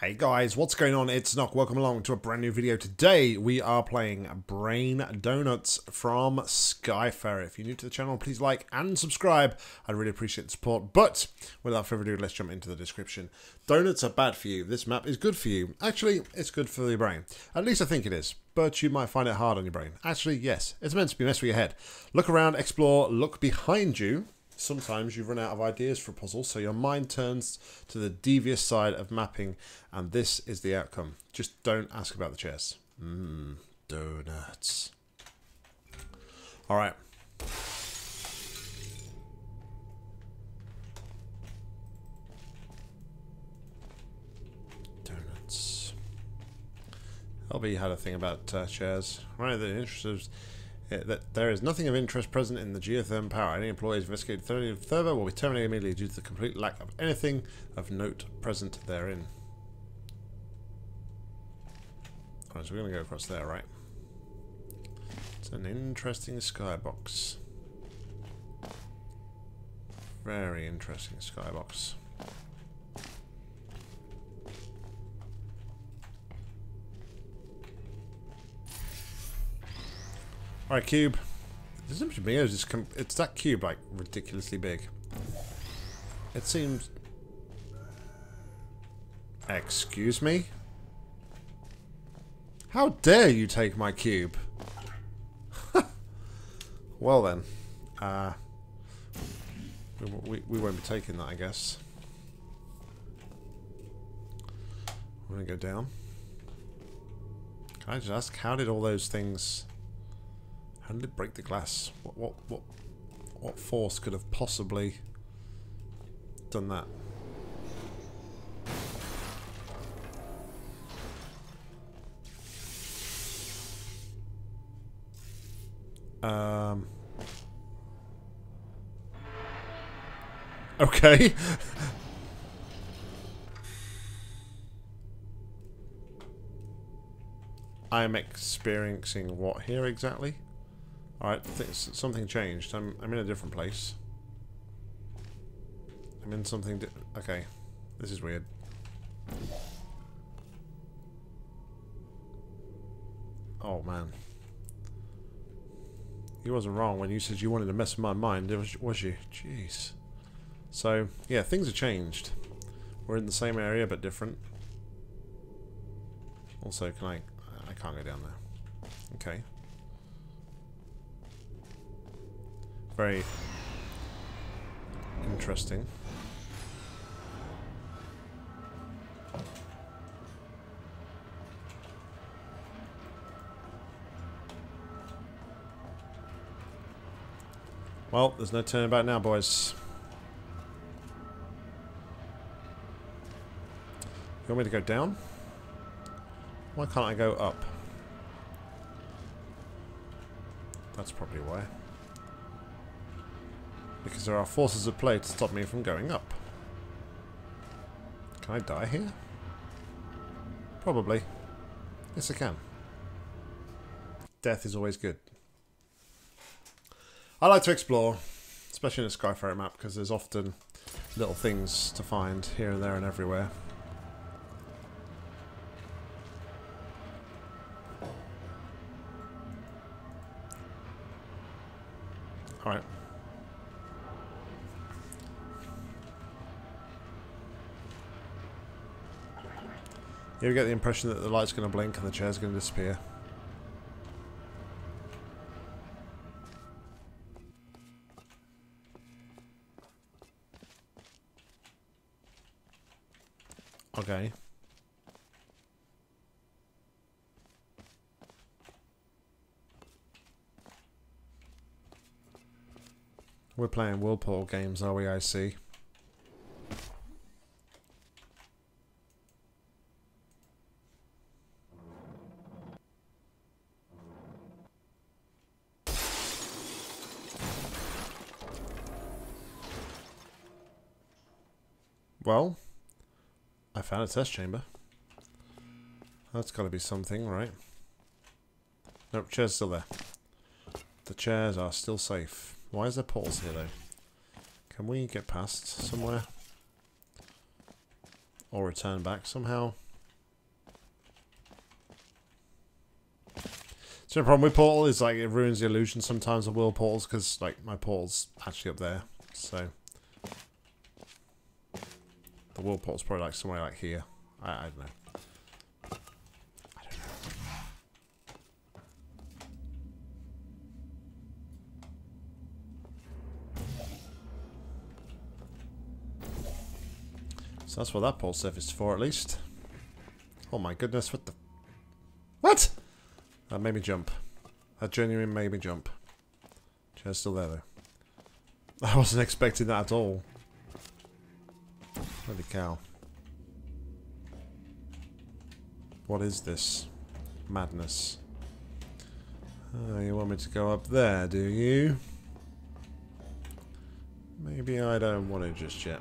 Hey guys, what's going on? It's Nock. Welcome along to a brand new video. Today we are playing Brain Donuts from Skyferret. If you're new to the channel, please like and subscribe. I'd really appreciate the support. But without further ado, let's jump into the description. Donuts are bad for you. This map is good for you. Actually, it's good for your brain. At least I think it is. But you might find it hard on your brain. Actually, yes. It's meant to be messed with your head. Look around, explore, look behind you. Sometimes you run out of ideas for a puzzle, so your mind turns to the devious side of mapping, and this is the outcome. Just don't ask about the chess. Donuts. All right. Donuts. LB had a thing about chairs. Right, the interest is... that there is nothing of interest present in the geotherm power. Any employees investigated further will be terminated immediately due to the complete lack of anything of note present therein. Alright, so we're going to go across there, right? It's an interesting skybox. Very interesting skybox. Alright, cube. It seems to me it's that cube, like, ridiculously big. It seems... Excuse me? How dare you take my cube? Well then. We won't be taking that, I guess. I'm gonna go down. Can I just ask, how did all those things... How did it break the glass? What force could have possibly done that? Okay. I'm experiencing what here exactly? Alright, something changed. I'm in a different place. I'm in something okay, this is weird. Oh man. You wasn't wrong when you said you wanted to mess with my mind, was you? Jeez. So, yeah, things have changed. We're in the same area, but different. Also, can I can't go down there. Okay. Very interesting. Well, there's no turning back now, boys. You want me to go down? Why can't I go up? That's probably why. Because there are forces at play to stop me from going up. Can I die here? Probably. Yes, I can. Death is always good. I like to explore, especially in a Skyferret map, because there's often little things to find here and there and everywhere. Alright. You ever get the impression that the light's going to blink and the chair's going to disappear? Okay. We're playing Whirlpool games, are we, I see? Well, I found a test chamber. That's got to be something, right? Nope, chair's still there. The chairs are still safe. Why is there portals here, though? Can we get past somewhere? Or return back somehow? So the problem with Portal is like it ruins the illusion sometimes of world portals, because like my portal's actually up there. So the world portal's probably like somewhere like here. I don't know. So that's what that pole surface is for, at least. Oh my goodness, what the... What?! That made me jump. That genuinely made me jump. Chair's still there, though. I wasn't expecting that at all. Holy cow. What is this? Madness. Oh, you want me to go up there, do you? Maybe I don't want to just yet.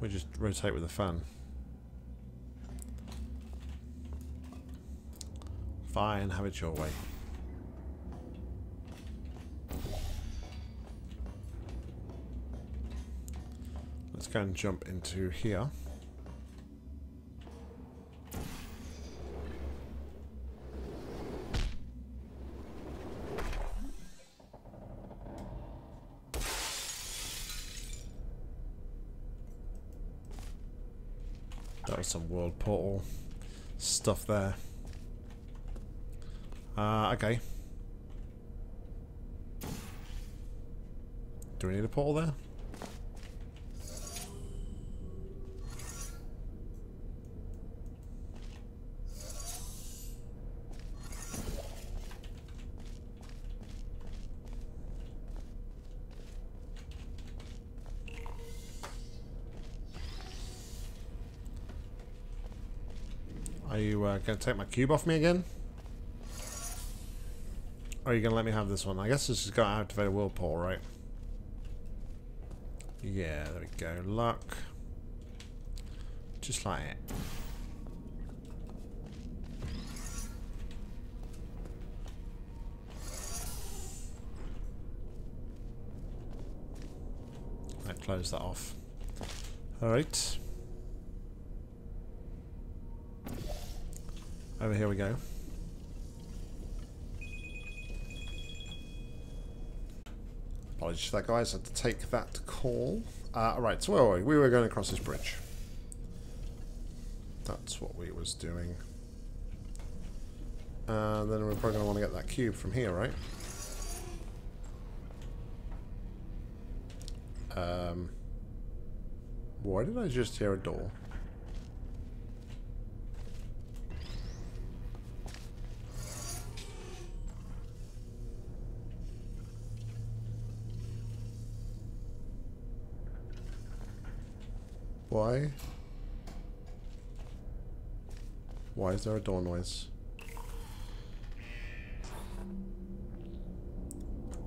We just rotate with the fan. Fine, have it your way. Let's go and jump into here. Some world portal stuff there. Okay. Do we need a portal there? Are you going to take my cube off me again? Or are you going to let me have this one? I guess this has got to activate a world portal, right? Yeah, there we go. Luck. Just like it. I closed that off. Alright. Over here we go. Apologies for that, guys. I had to take that call. Right, so where were we? We were going across this bridge. That's what we was doing. Then we're probably going to want to get that cube from here, right? Why did I just hear a door? Why? Why is there a door noise?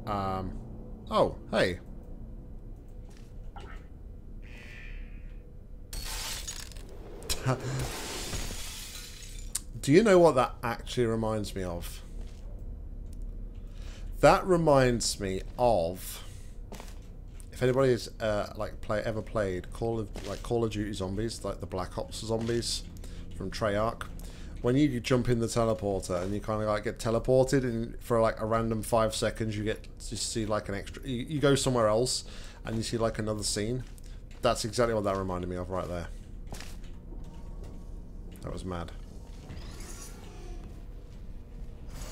Oh, hey. Do you know what that actually reminds me of? That reminds me of... If anybody's ever played Call of Duty Zombies, like the Black Ops Zombies from Treyarch, when you jump in the teleporter and you kind of like get teleported, and for like a random 5 seconds, you see like an extra. You go somewhere else and you see like another scene. That's exactly what that reminded me of right there. That was mad.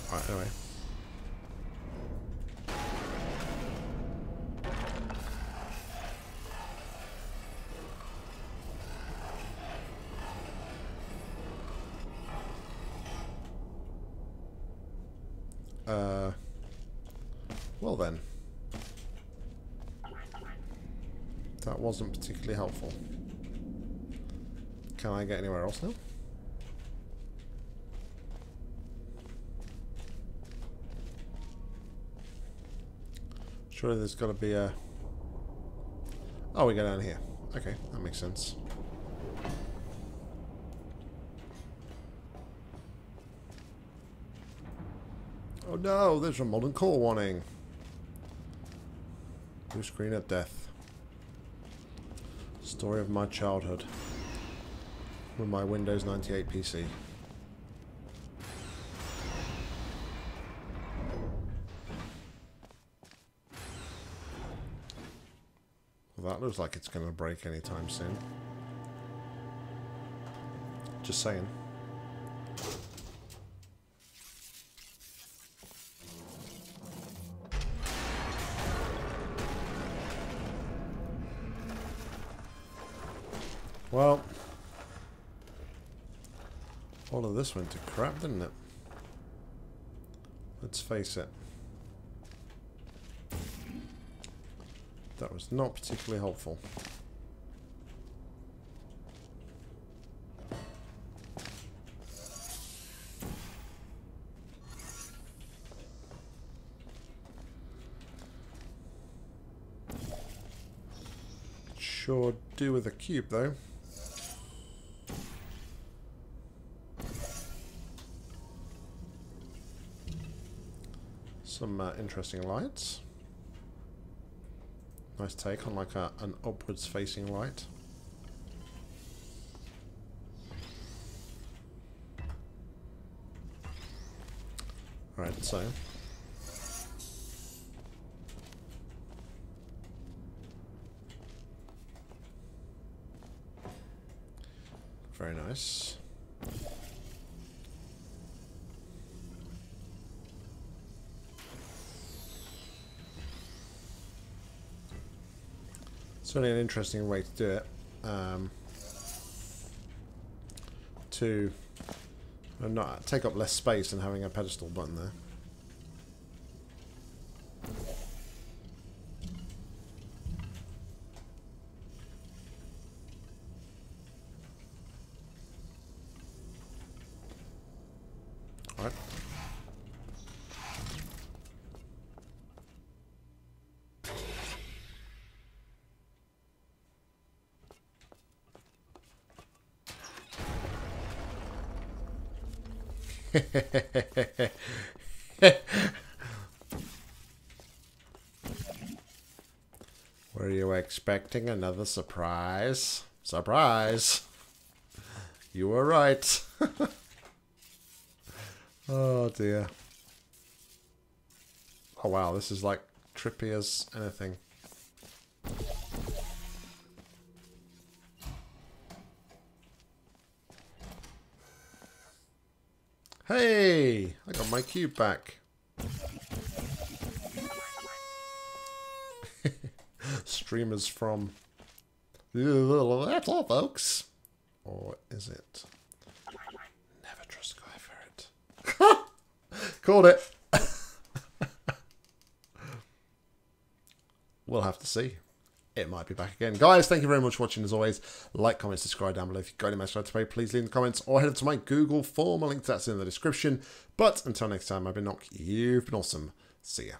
All right, anyway. Well then. That wasn't particularly helpful. Can I get anywhere else now? Surely there's got to be a... Oh, we go down here. Okay, that makes sense. Oh no, there's a modern call warning. Blue screen at death. Story of my childhood with my Windows 98 PC. Well, that looks like it's going to break anytime soon. Just saying. Well, all of this went to crap, didn't it? Let's face it. That was not particularly helpful. Sure do with a cube, though. Some interesting lights. Nice take on like an upwards facing light. Right, so very nice. Certainly an interesting way to do it, to not take up less space than having a pedestal button there. Were you expecting another surprise? Surprise! You were right. Oh dear. Oh wow, this is like trippy as anything. Hey! I got my cube back. Streamers from... That's all, folks. Or is it? Never trust Skyferret. Called it. We'll have to see. It might be back again. Guys, thank you very much for watching as always. Like, comment, subscribe down below. If you've got any message to pay, please leave in the comments or head to my Google form. A link to that's in the description. But until next time, I've been Nock. You've been awesome. See ya.